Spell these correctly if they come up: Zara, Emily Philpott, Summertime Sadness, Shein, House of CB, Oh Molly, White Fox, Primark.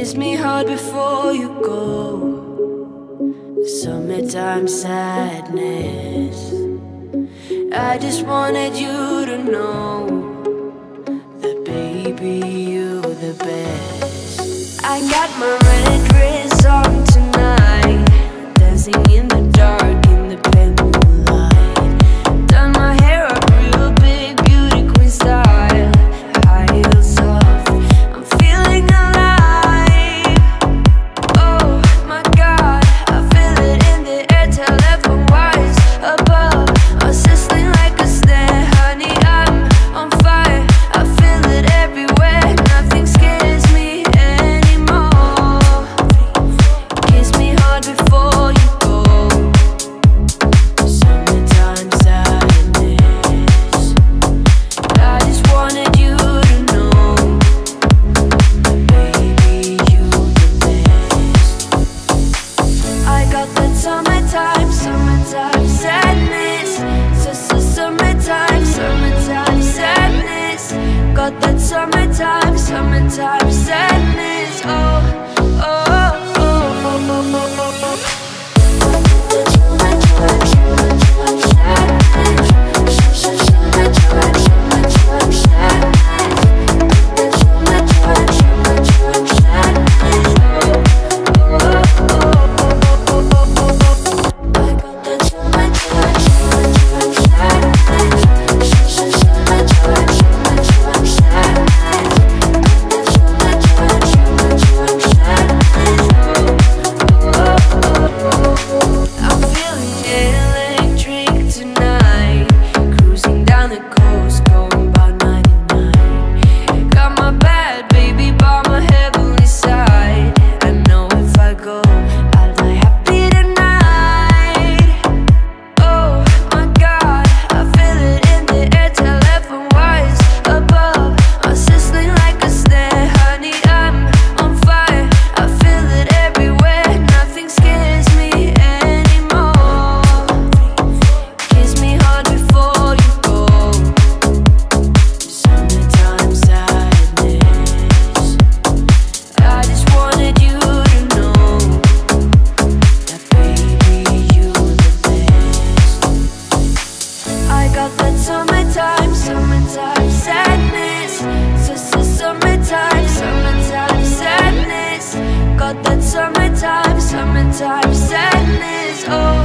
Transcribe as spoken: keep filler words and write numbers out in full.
Kiss me hard before you go. Summertime sadness. I just wanted you to know that baby, you're the best. I got my red dress on tonight, dancing in the dark in the pendulum light. Done my hair up real big, beauty queen style, high heels soft. I'm feeling alive. Oh my God, I feel it in the air, telephone wires above. I'm sizzling like a snare, honey, I'm on fire. I feel it everywhere, nothing scares me anymore. Kiss me hard before you go. Summertime sadness. I just wanted you to know that baby, you the best. I got that summertime, summertime sadness. Summertime, summertime sadness. Got that summertime, summertime sadness. Oh, oh, oh, oh, oh, oh, oh. Summertime, summertime sadness. Summertime, summertime sadness. Got that summertime, summertime sadness. Oh.